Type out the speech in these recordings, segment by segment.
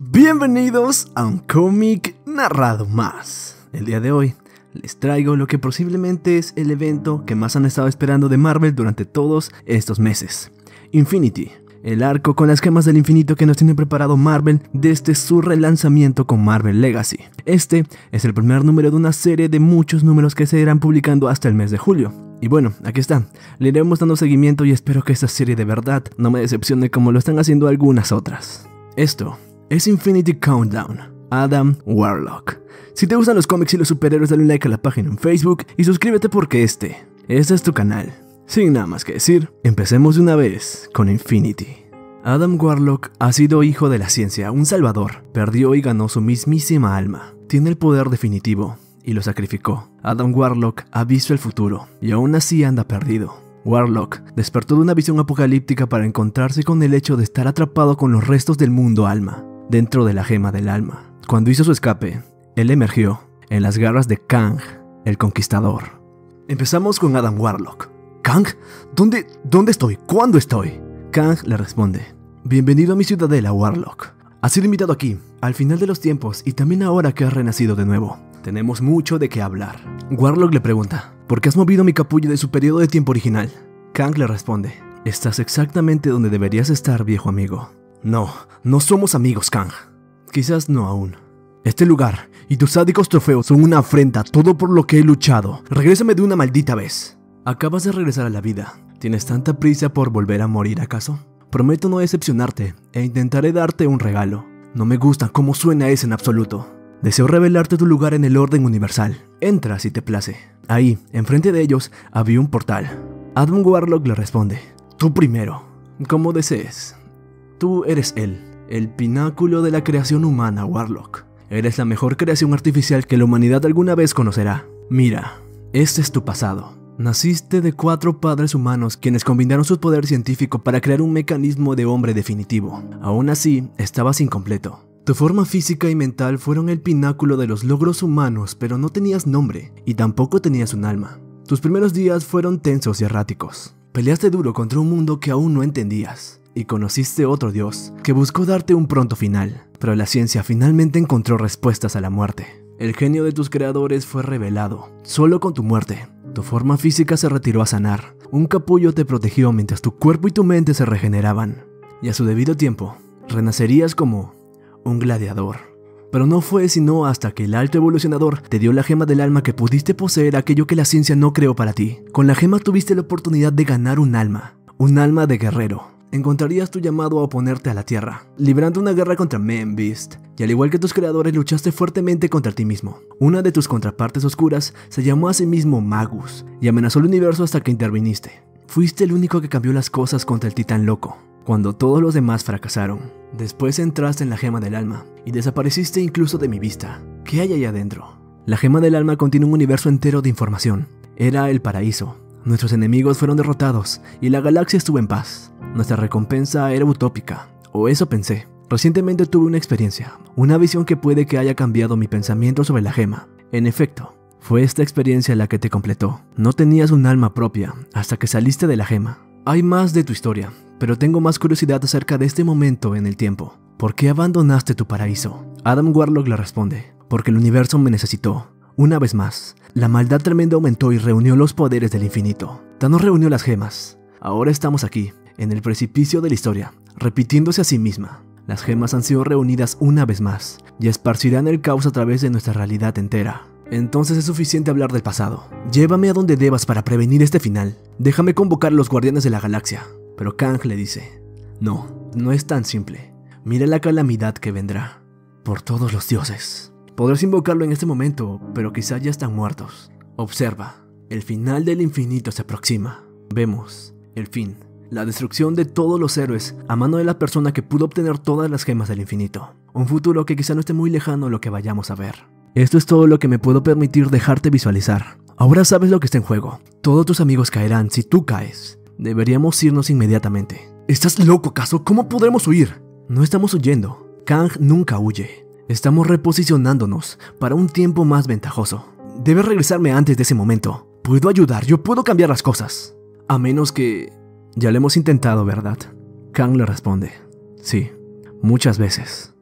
Bienvenidos a un cómic narrado más. El día de hoy les traigo lo que posiblemente es el evento que más han estado esperando de Marvel durante todos estos meses: Infinity, el arco con las gemas del infinito que nos tiene preparado Marvel desde su relanzamiento con Marvel Legacy. Este es el primer número de una serie de muchos números que se irán publicando hasta el mes de julio. Y bueno, aquí está, le iremos dando seguimiento y espero que esta serie de verdad no me decepcione como lo están haciendo algunas otras. Esto es Infinity Countdown, Adam Warlock. Si te gustan los cómics y los superhéroes, dale un like a la página en Facebook y suscríbete porque este es tu canal. Sin nada más que decir, empecemos de una vez con Infinity. Adam Warlock ha sido hijo de la ciencia, un salvador. Perdió y ganó su mismísima alma. Tiene el poder definitivo y lo sacrificó. Adam Warlock ha visto el futuro y aún así anda perdido. Warlock despertó de una visión apocalíptica para encontrarse con el hecho de estar atrapado con los restos del mundo alma, dentro de la gema del alma. Cuando hizo su escape, él emergió en las garras de Kang, el conquistador. Empezamos con Adam Warlock. ¿Kang? ¿Dónde estoy? ¿Cuándo estoy? Kang le responde: bienvenido a mi ciudadela, Warlock. Has sido invitado aquí, al final de los tiempos y también ahora que has renacido de nuevo. Tenemos mucho de qué hablar. Warlock le pregunta: ¿por qué has movido mi capullo de su periodo de tiempo original? Kang le responde: estás exactamente donde deberías estar, viejo amigo. No somos amigos, Kang. Quizás no aún. Este lugar y tus sádicos trofeos son una afrenta a todo por lo que he luchado. Regrésame de una maldita vez. Acabas de regresar a la vida. ¿Tienes tanta prisa por volver a morir, acaso? Prometo no decepcionarte e intentaré darte un regalo. No me gusta cómo suena eso en absoluto. Deseo revelarte tu lugar en el orden universal. Entra si te place. Ahí, enfrente de ellos, había un portal. Adam Warlock le responde: tú primero. Como desees. Tú eres él, el pináculo de la creación humana, Warlock. Eres la mejor creación artificial que la humanidad alguna vez conocerá. Mira, este es tu pasado. Naciste de 4 padres humanos quienes combinaron su poder científico para crear un mecanismo de hombre definitivo. Aún así, estabas incompleto. Tu forma física y mental fueron el pináculo de los logros humanos, pero no tenías nombre y tampoco tenías un alma. Tus primeros días fueron tensos y erráticos. Peleaste duro contra un mundo que aún no entendías. Y conociste otro dios que buscó darte un pronto final, pero la ciencia finalmente encontró respuestas a la muerte. El genio de tus creadores fue revelado, solo con tu muerte. Tu forma física se retiró a sanar, un capullo te protegió mientras tu cuerpo y tu mente se regeneraban. Y a su debido tiempo, renacerías como un gladiador. Pero no fue sino hasta que el alto evolucionador te dio la gema del alma que pudiste poseer aquello que la ciencia no creó para ti. Con la gema tuviste la oportunidad de ganar un alma de guerrero. Encontrarías tu llamado a oponerte a la Tierra, librando una guerra contra Membeast, y al igual que tus creadores luchaste fuertemente contra ti mismo. Una de tus contrapartes oscuras se llamó a sí mismo Magus, y amenazó el universo hasta que interviniste. Fuiste el único que cambió las cosas contra el titán loco, cuando todos los demás fracasaron. Después entraste en la gema del alma, y desapareciste incluso de mi vista. ¿Qué hay ahí adentro? La gema del alma contiene un universo entero de información. Era el paraíso. Nuestros enemigos fueron derrotados, y la galaxia estuvo en paz. Nuestra recompensa era utópica, o eso pensé. Recientemente tuve una experiencia, una visión que puede que haya cambiado mi pensamiento sobre la gema. En efecto, fue esta experiencia la que te completó. No tenías un alma propia hasta que saliste de la gema. Hay más de tu historia, pero tengo más curiosidad acerca de este momento en el tiempo. ¿Por qué abandonaste tu paraíso? Adam Warlock le responde: porque el universo me necesitó. Una vez más, la maldad tremenda aumentó y reunió los poderes del infinito. Thanos reunió las gemas. Ahora estamos aquí, en el precipicio de la historia, repitiéndose a sí misma. Las gemas han sido reunidas una vez más y esparcirán el caos a través de nuestra realidad entera. Entonces es suficiente hablar del pasado. Llévame a donde debas para prevenir este final. Déjame convocar a los guardianes de la galaxia. Pero Kang le dice: no es tan simple. Mira la calamidad que vendrá. Por todos los dioses. Podrás invocarlo en este momento, pero quizás ya están muertos. Observa, el final del infinito se aproxima. Vemos el fin. La destrucción de todos los héroes a mano de la persona que pudo obtener todas las gemas del infinito. Un futuro que quizá no esté muy lejano a lo que vayamos a ver. Esto es todo lo que me puedo permitir dejarte visualizar. Ahora sabes lo que está en juego. Todos tus amigos caerán si tú caes. Deberíamos irnos inmediatamente. ¿Estás loco, acaso? ¿Cómo podremos huir? No estamos huyendo. Kang nunca huye. Estamos reposicionándonos para un tiempo más ventajoso. Debes regresarme antes de ese momento. Puedo ayudar, yo puedo cambiar las cosas. A menos que... ya lo hemos intentado, ¿verdad? Kang le responde: sí, muchas veces.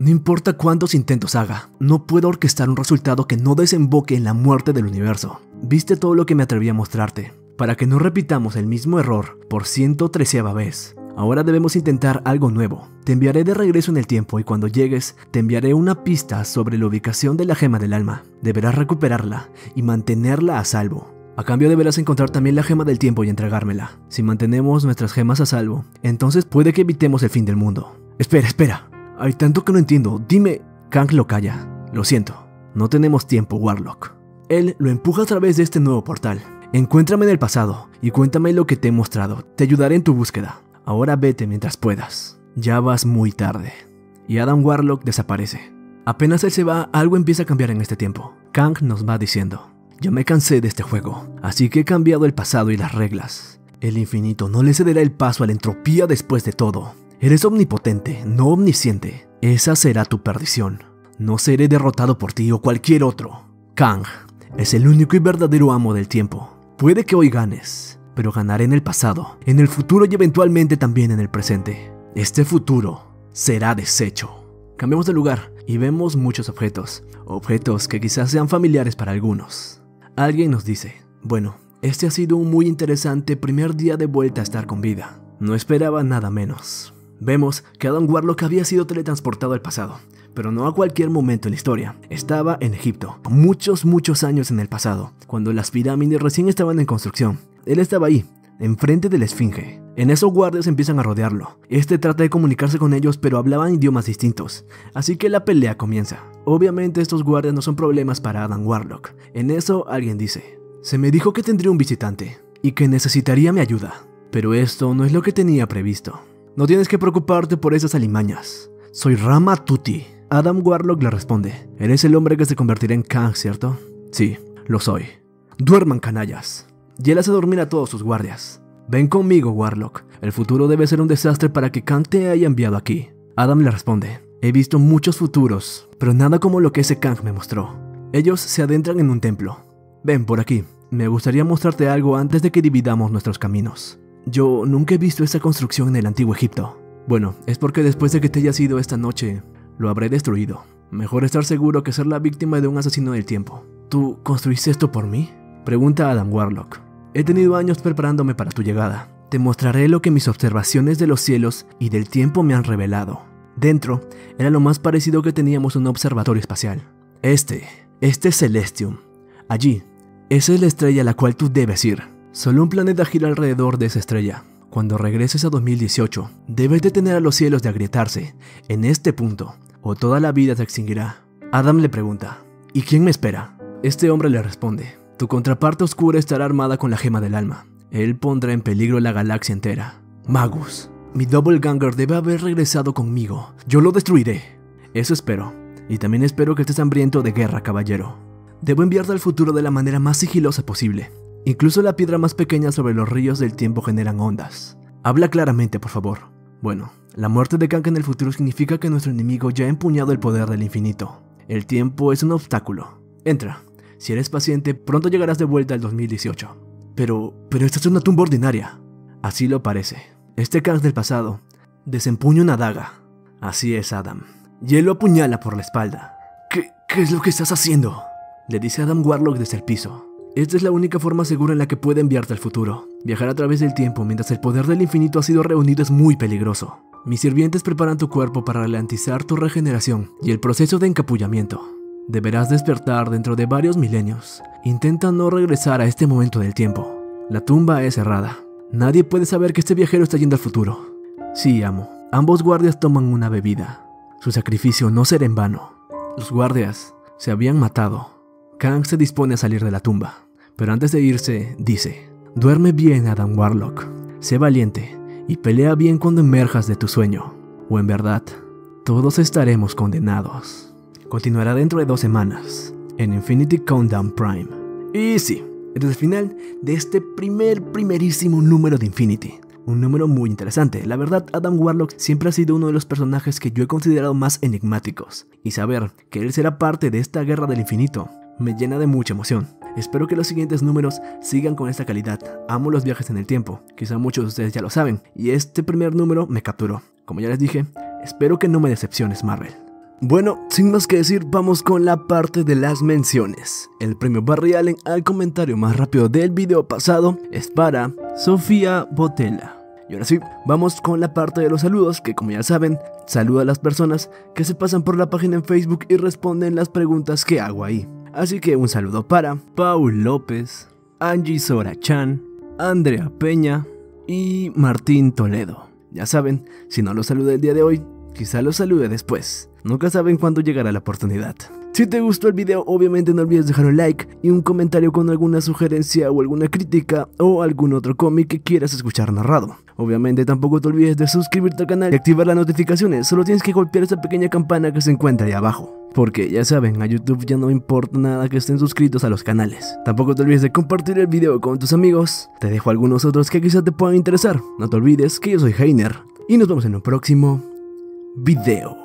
No importa cuántos intentos haga, no puedo orquestar un resultado que no desemboque en la muerte del universo. Viste todo lo que me atreví a mostrarte, para que no repitamos el mismo error por 113ª vez. Ahora debemos intentar algo nuevo. Te enviaré de regreso en el tiempo y cuando llegues, te enviaré una pista sobre la ubicación de la gema del alma. Deberás recuperarla y mantenerla a salvo. A cambio deberás encontrar también la gema del tiempo y entregármela. Si mantenemos nuestras gemas a salvo, entonces puede que evitemos el fin del mundo. Espera. Hay tanto que no entiendo. Dime. Kang lo calla. Lo siento. No tenemos tiempo, Warlock. Él lo empuja a través de este nuevo portal. Encuéntrame en el pasado y cuéntame lo que te he mostrado. Te ayudaré en tu búsqueda. Ahora vete mientras puedas. Ya vas muy tarde. Y Adam Warlock desaparece. Apenas él se va, algo empieza a cambiar en este tiempo. Kang nos va diciendo: ya me cansé de este juego, así que he cambiado el pasado y las reglas. El infinito no le cederá el paso a la entropía después de todo. Eres omnipotente, no omnisciente. Esa será tu perdición. No seré derrotado por ti o cualquier otro. Kang es el único y verdadero amo del tiempo. Puede que hoy ganes, pero ganaré en el pasado, en el futuro y eventualmente también en el presente. Este futuro será deshecho. Cambiamos de lugar y vemos muchos objetos. Objetos que quizás sean familiares para algunos. Alguien nos dice: bueno, este ha sido un muy interesante primer día de vuelta a estar con vida. No esperaba nada menos. Vemos que Adam Warlock había sido teletransportado al pasado, pero no a cualquier momento en la historia. Estaba en Egipto, muchos años en el pasado, cuando las pirámides recién estaban en construcción. Él estaba ahí, enfrente de la esfinge. En eso guardias empiezan a rodearlo. Este trata de comunicarse con ellos, pero hablaban idiomas distintos, así que la pelea comienza. Obviamente estos guardias no son problemas para Adam Warlock. En eso alguien dice: se me dijo que tendría un visitante y que necesitaría mi ayuda, pero esto no es lo que tenía previsto. No tienes que preocuparte por esas alimañas. Soy Rama Tuti. Adam Warlock le responde: eres el hombre que se convertirá en Kang, ¿cierto? Sí, lo soy. Duerman, canallas. Y él hace dormir a todos sus guardias. Ven conmigo, Warlock. El futuro debe ser un desastre para que Kang te haya enviado aquí. Adam le responde: he visto muchos futuros, pero nada como lo que ese Kang me mostró. Ellos se adentran en un templo. Ven por aquí. Me gustaría mostrarte algo antes de que dividamos nuestros caminos. Yo nunca he visto esa construcción en el antiguo Egipto. Bueno, es porque después de que te hayas ido esta noche, lo habré destruido. Mejor estar seguro que ser la víctima de un asesino del tiempo. ¿Tú construiste esto por mí? Pregunta Adam Warlock. He tenido años preparándome para tu llegada. Te mostraré lo que mis observaciones de los cielos y del tiempo me han revelado. Dentro, era lo más parecido que teníamos un observatorio espacial. Este es Celestium. Allí, esa es la estrella a la cual tú debes ir. Solo un planeta gira alrededor de esa estrella. Cuando regreses a 2018, debes detener a los cielos de agrietarse en este punto, o toda la vida se extinguirá. Adam le pregunta: ¿y quién me espera? Este hombre le responde: tu contraparte oscura estará armada con la gema del alma. Él pondrá en peligro la galaxia entera. Magus, mi doppelganger debe haber regresado conmigo. Yo lo destruiré. Eso espero. Y también espero que estés hambriento de guerra, caballero. Debo enviarte al futuro de la manera más sigilosa posible. Incluso la piedra más pequeña sobre los ríos del tiempo generan ondas. Habla claramente, por favor. Bueno, la muerte de Kang en el futuro significa que nuestro enemigo ya ha empuñado el poder del infinito. El tiempo es un obstáculo. Entra. Si eres paciente, pronto llegarás de vuelta al 2018. Pero esta es una tumba ordinaria. Así lo parece. Este Kang del pasado desempuña una daga. Así es, Adam. Y él lo apuñala por la espalda. ¿Qué es lo que estás haciendo?, le dice Adam Warlock desde el piso. Esta es la única forma segura en la que puede enviarte al futuro. Viajar a través del tiempo mientras el poder del infinito ha sido reunido es muy peligroso. Mis sirvientes preparan tu cuerpo para ralentizar tu regeneración y el proceso de encapullamiento. Deberás despertar dentro de varios milenios. Intenta no regresar a este momento del tiempo. La tumba es cerrada. Nadie puede saber que este viajero está yendo al futuro. Sí, amo. Ambos guardias toman una bebida. Su sacrificio no será en vano. Los guardias se habían matado. Kang se dispone a salir de la tumba, pero antes de irse, dice: duerme bien, Adam Warlock. Sé valiente y pelea bien cuando emerjas de tu sueño. O en verdad, todos estaremos condenados. Continuará dentro de 2 semanas, en Infinity Countdown Prime. Y sí, este es el final de este primerísimo número de Infinity. Un número muy interesante. La verdad, Adam Warlock siempre ha sido uno de los personajes que yo he considerado más enigmáticos. Y saber que él será parte de esta guerra del infinito me llena de mucha emoción. Espero que los siguientes números sigan con esta calidad. Amo los viajes en el tiempo, quizá muchos de ustedes ya lo saben. Y este primer número me capturó. Como ya les dije, espero que no me decepciones, Marvel. Bueno, sin más que decir, vamos con la parte de las menciones. El premio Barry Allen al comentario más rápido del video pasado es para Sofía Botella. Y ahora sí, vamos con la parte de los saludos, que como ya saben, saludo a las personas que se pasan por la página en Facebook y responden las preguntas que hago ahí. Así que un saludo para Paul López, Angie Sorachan, Andrea Peña y Martín Toledo. Ya saben, si no los saludo el día de hoy, quizá los salude después. Nunca saben cuándo llegará la oportunidad. Si te gustó el video, obviamente no olvides dejar un like y un comentario con alguna sugerencia o alguna crítica o algún otro cómic que quieras escuchar narrado. Obviamente tampoco te olvides de suscribirte al canal y activar las notificaciones, solo tienes que golpear esa pequeña campana que se encuentra ahí abajo. Porque ya saben, a YouTube ya no importa nada que estén suscritos a los canales. Tampoco te olvides de compartir el video con tus amigos, te dejo algunos otros que quizás te puedan interesar. No te olvides que yo soy Heiner y nos vemos en un próximo video.